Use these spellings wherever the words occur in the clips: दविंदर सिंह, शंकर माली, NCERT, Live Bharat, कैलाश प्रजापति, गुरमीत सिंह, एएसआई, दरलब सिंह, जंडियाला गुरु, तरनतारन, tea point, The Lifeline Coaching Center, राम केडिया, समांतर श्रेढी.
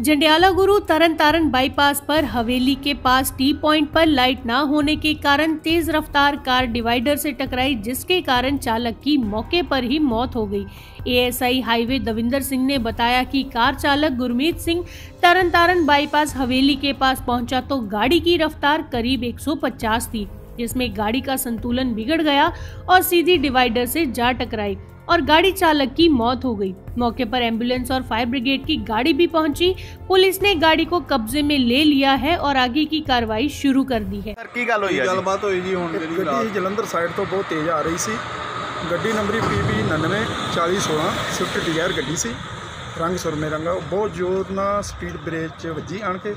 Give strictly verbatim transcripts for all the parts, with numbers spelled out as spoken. जंडियाला गुरु तरनतारन bypass पर हवेली के पास टी पॉइंट पर लाइट ना होने के कारण तेज रफ्तार कार डिवाइडर से टकराई, जिसके कारण चालक की मौके पर ही मौत हो गई। एएसआई हाईवे दविंदर सिंह ने बताया कि कार चालक गुरमीत सिंह तरनतारन बाईपास हवेली के पास पहुंचा तो गाड़ी की रफ्तार करीब एक सौ पचास थी, जिसमें गाड़ी का संतुलन बिगड़ गया और सीधी डिवाइडर से जा टकराई और गाड़ी चालक की मौत हो गई। मौके पर एम्बुलेंस और फायर ब्रिगेड की गाड़ी भी पहुंची। पुलिस ने गाड़ी को कब्जे में ले लिया है और आगे की कार्रवाई शुरू कर दी है। जलंधर साइड तो बहुत तेज आ रही सी गड्डी नंबर पीबी नन्नवे चाली सोलह स्विफ्ट डिजायर गड्डी सी रंग सुरमे रंगा बहुत जोर नाल स्पीड ब्रेक च वजी आण के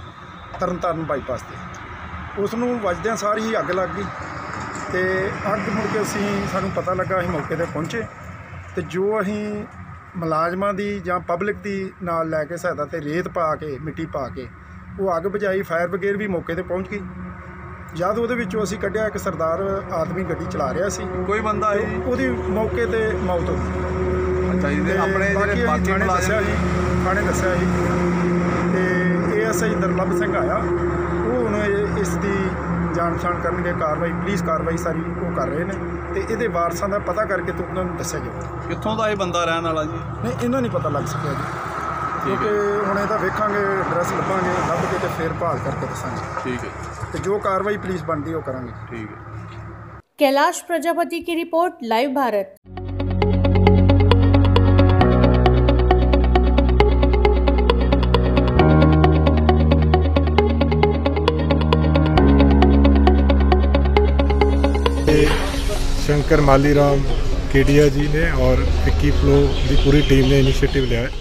तरनतारन बाईपास ते उस नूं वजदिआं सार ही अग लग गई ते अग मुड़ के असीं सानूं पता लगा असीं मौके ते पहुंचे तो जो अहीं मुलाजमां दी जां पबलिक दी नाल लैके सहायता ते रेत पा के मिट्टी पा के वो अग बुझाई। फायर ब्रिगेड भी मौके ते पहुंच गई। जद उहदे विचों असीं कढिआ कि सरदार आदमी गड्डी चला रहा सी कोई बंदा है उहदी मौके ते मौत हो गई। अच्छा जी अपने जिहड़े बाकी मुलाजम जी थाणे दस्सिआ जी ते एएसआई दरलब सिंह आया वो हुण इस दी जान पछाण करनगे कार्रवाई पुलिस कार्रवाई सारी वो कर रहे हैं तो ये वारसा का पता करके तो उन्होंने दस्या गया कितों का यह बंदा रहने वाला जी नहीं इन्हों नहीं पता लग सकता जी क्योंकि हम ये वेखा ड्रैस लभांगे लभ के तो फिर भाल करके दसांगे। ठीक है तो जो कार्रवाई पुलिस बनती वो करांगे। ठीक है। कैलाश प्रजापति की रिपोर्ट लाइव भारत। शंकर माली राम केडिया जी ने और इक्की फ्लो की पूरी टीम ने इनिशिएटिव लिया है।